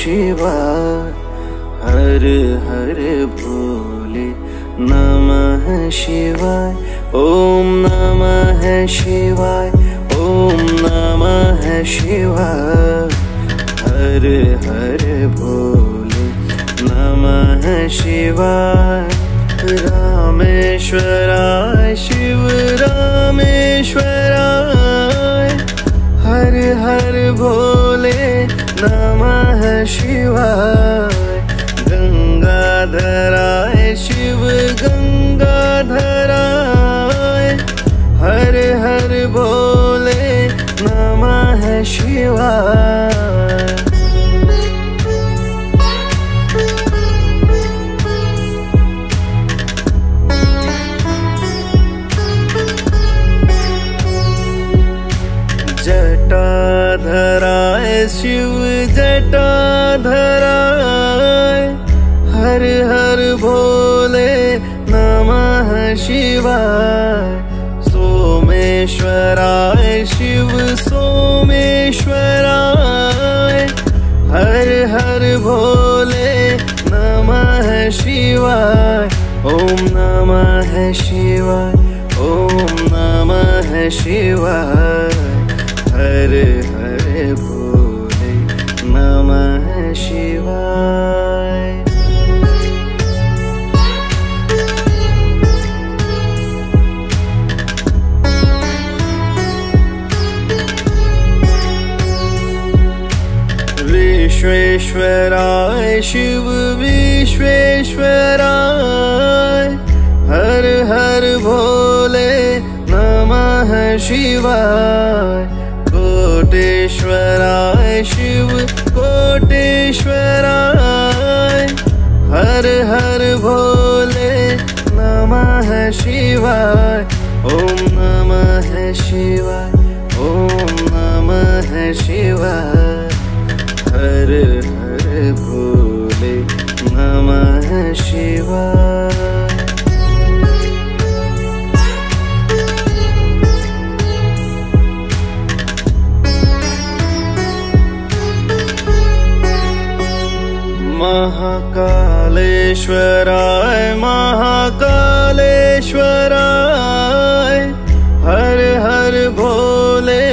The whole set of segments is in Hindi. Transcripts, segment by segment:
शिवाय। हर हर भोले नमः शिवाय। ओम नमः शिवाय। ओम नमः शिवाय। हर हर भोले नमः शिवाय। रामेश्वराय शिव रामेश्वराय। हर हर भोले नमः शिवाय। गंगाधराय शिव गंगाधराय। हर हर भोले नमः शिवाय। जटाधराय शिव जटाधराय। हर हर भोले नमः शिवाय। सोमेश्वराय शिव सोमेश्वराय। हर हर भोले नमः शिवाय। ओम नमः शिवाय। ओम नमः शिवाय। हर हर भोले नमः शिवाय। विश्वेश्वराय शिव विश्वेश्वराय। हर हर भोले नमः शिवाय। कोटेश्वराय शिव कोटेश्वराय। हर हर भोले नमः शिवाय। ओम नमः शिवाय। ओम नमः शिवाय। हर हर भोले नमः शिवाय। महाकालेश्वराय महाकालेश्वराय। हर हर भोले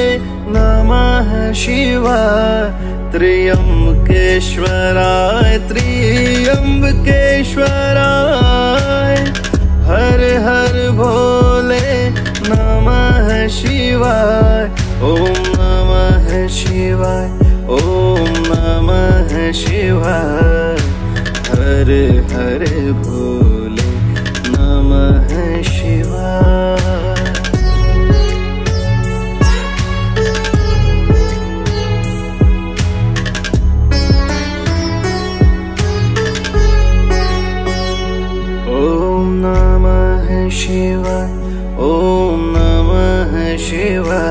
नमः शिवाय। त्र्यंबकेश्वराय त्र्यंबकेश्वराय। हर हर भोले नमः शिवाय। ओम नमः शिवाय। ओम नमः शिवाय। हर हर भोले नमः शिवाय। ओम नमः शिवाय। ओम नमः शिवाय।